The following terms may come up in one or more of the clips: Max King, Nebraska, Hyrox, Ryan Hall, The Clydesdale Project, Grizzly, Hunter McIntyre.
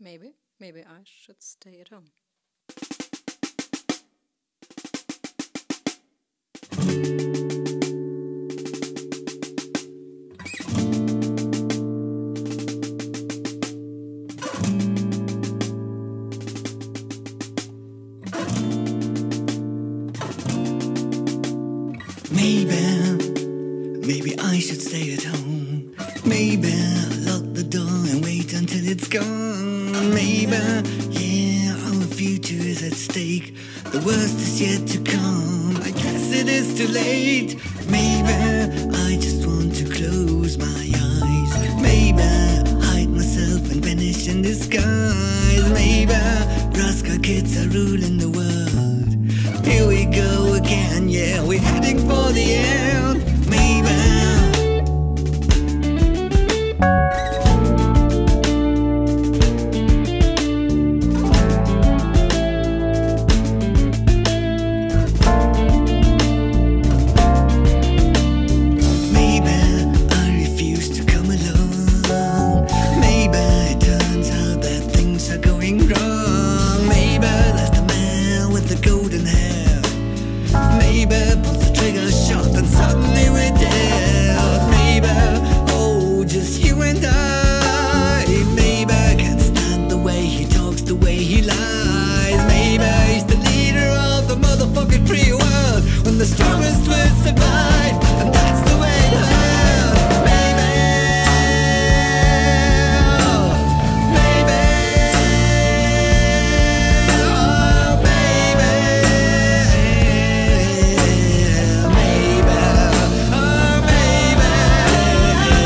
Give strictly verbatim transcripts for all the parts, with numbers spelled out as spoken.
Maybe, maybe I should stay at home. Maybe, maybe I should stay at home. Maybe I'll lock the door and wait until it's gone. Maybe, yeah, our future is at stake. The worst is yet to come. I guess it is too late. Maybe I just want to close my eyes. Maybe hide myself and vanish in disguise. Maybe Nebraska kids are ruling the world. Here we go again, yeah, we're heading for the end. Maybe. The strongest will survive, and that's the way it hurts. Maybe, oh, maybe, oh, maybe, maybe, oh, maybe, oh, maybe.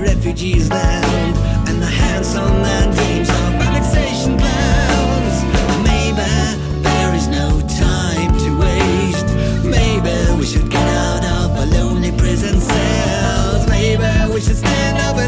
Refugees land, and the hands-on their dreams of annexation plans. Maybe there is no time to waste. Maybe we should get out of our lonely prison cells. Maybe we should stand up.